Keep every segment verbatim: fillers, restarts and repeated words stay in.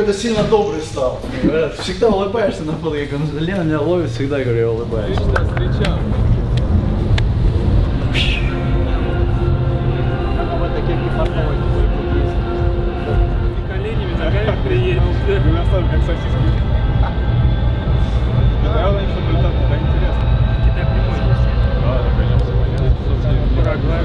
какой-то сильно добрый стал. Всегда улыбаешься на подъезде. Лена меня ловит, всегда говорю, я улыбаюсь. Ты что, встречал? Вот такие кипарковые есть. И коленями на гайвер приедем. Мы наставим, как сосиски. Главное, что результат туда интересно. Китай прибыль. Да, конечно, понятно. Парагвай.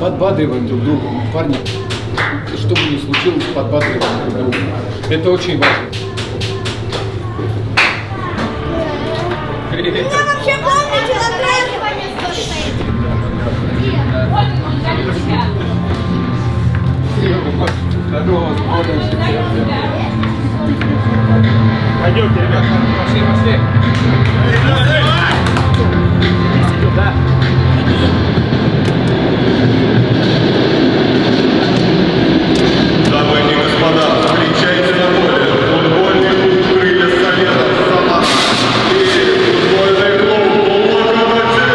Подбадриваем друг друга, парни, что бы ни случилось, подбадриваем друг друга. Это очень важно. Привет. Вы вообще помните, на тренировке стоит? Здорово, смотримся. Пойдемте, ребята. Пошли, пошли. Да. Дамы и господа, встречайте на поле футбольный клуб «Крылья Советов» Самара и футбольный клуб «Локомотив».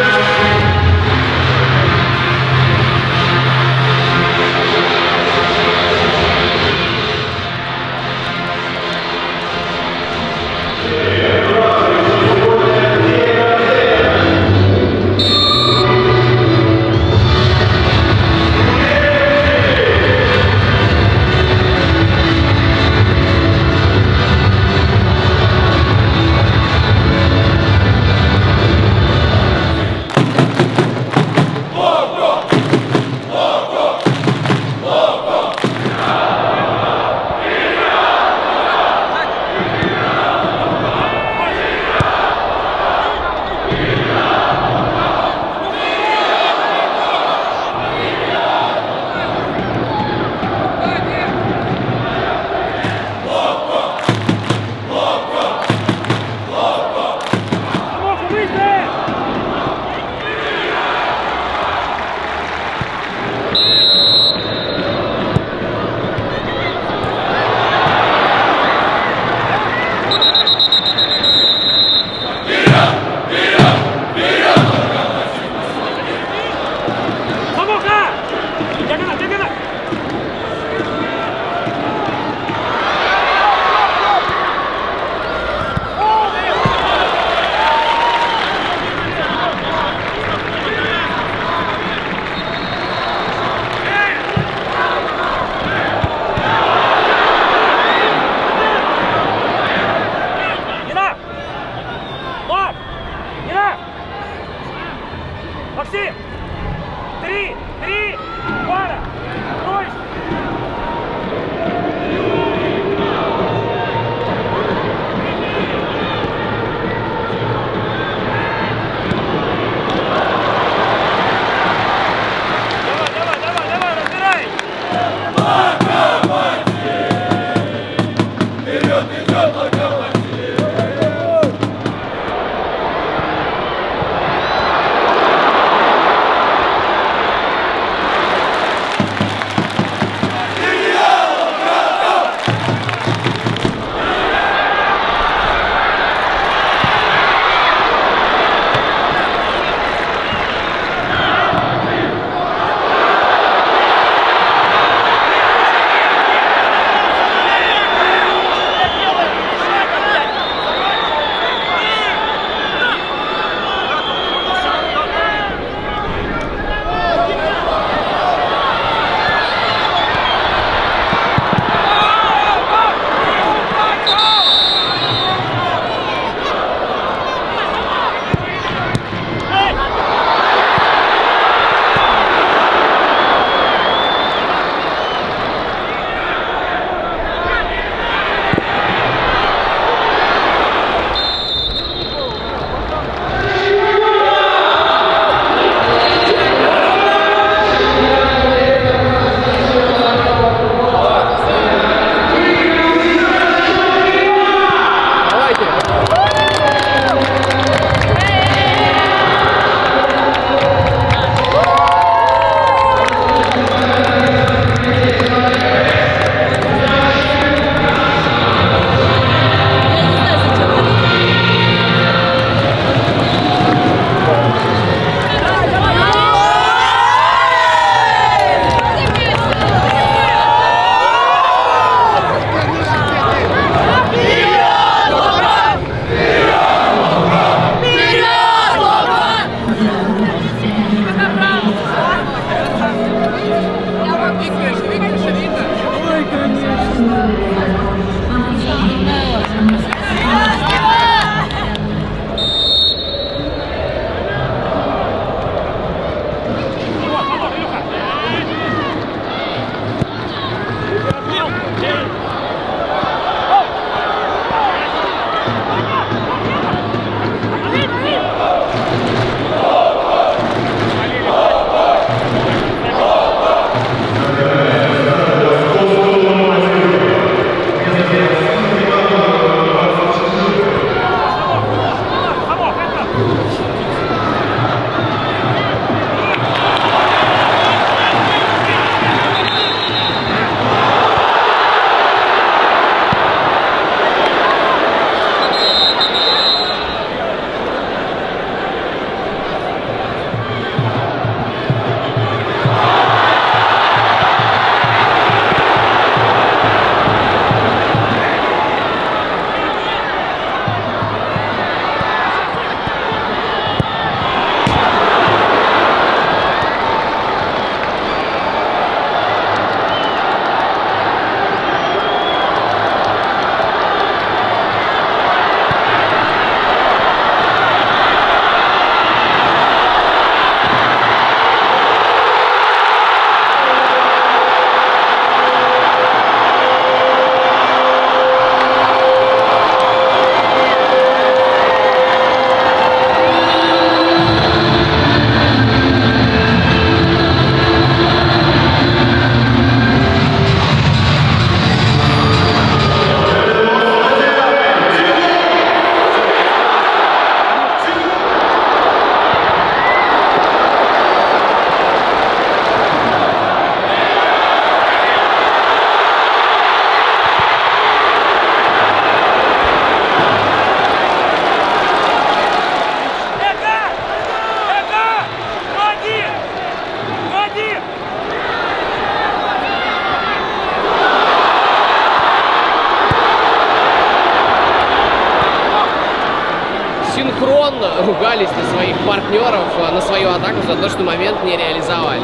сторон ругались на своих партнеров, на свою атаку за то, что момент не реализовали.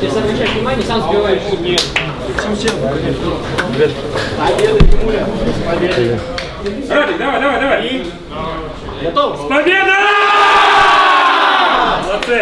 Если обращаешь внимание, сам сбиваешь. Нет. Ротик, давай, давай, давай. И... Готов? С победой! Молодцы!